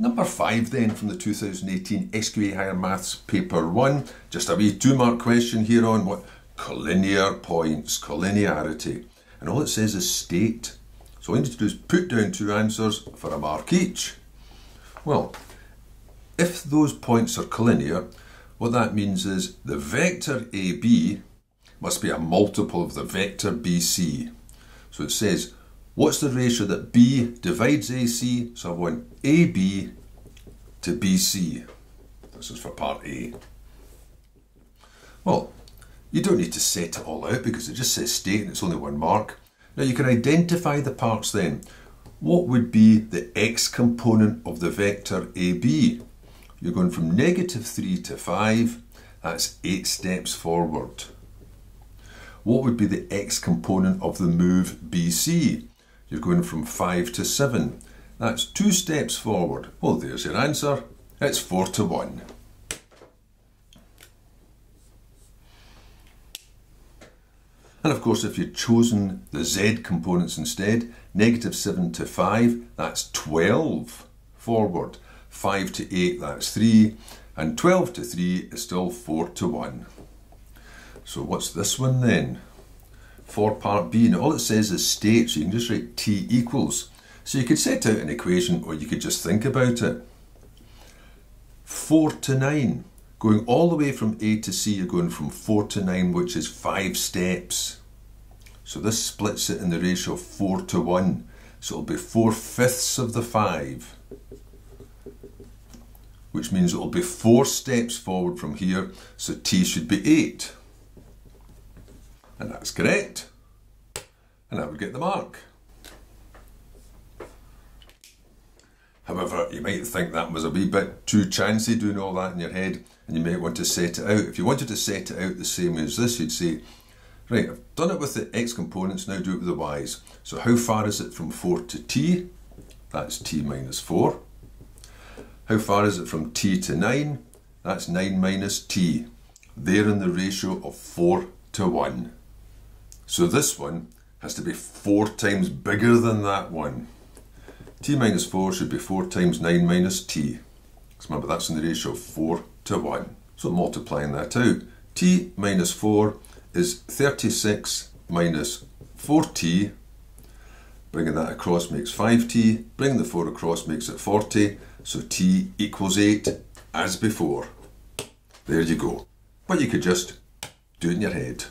Number 5 then, from the 2018 SQA Higher Maths Paper 1, just a wee 2-mark question here on what? Collinear points, collinearity. And all it says is state. So all you need to do is put down 2 answers for a mark each. Well, if those points are collinear, what that means is the vector AB must be a multiple of the vector BC. So it says, what's the ratio that B divides AC? So I want AB to BC. This is for part A. Well, you don't need to set it all out because it just says state and it's only 1 mark. Now you can identify the parts then. What would be the x component of the vector AB? You're going from -3 to 5. That's 8 steps forward. What would be the x component of the move BC? You're going from 5 to 7. That's 2 steps forward. Well, there's your answer. It's 4 to 1. And of course, if you'd chosen the z components instead, -7 to 5, that's 12 forward. 5 to 8, that's 3. And 12 to 3 is still 4 to 1. So what's this one then? For part B, now all it says is state, so you can just write t equals. So you could set out an equation or you could just think about it. 4 to 9. Going all the way from A to C, you're going from 4 to 9, which is 5 steps. So this splits it in the ratio of 4 to 1. So it'll be 4/5 of the 5. Which means it'll be 4 steps forward from here. So T should be 8. And that's correct. And that would get the mark. However, you might think that was a wee bit too chancy doing all that in your head, and you might want to set it out. If you wanted to set it out the same way as this, you'd say, right, I've done it with the x components, now do it with the y's. So how far is it from 4 to t? That's t minus 4. How far is it from t to 9? That's 9 minus t. They're in the ratio of 4 to 1. So this one has to be 4 times bigger than that one. T minus 4 should be 4 times 9 minus t. Because remember, that's in the ratio of 4 to 1. So multiplying that out, t minus 4 is 36 minus 4t. Bringing that across makes 5t. Bringing the 4 across makes it 40. So t equals 8 as before. There you go. But you could just do it in your head.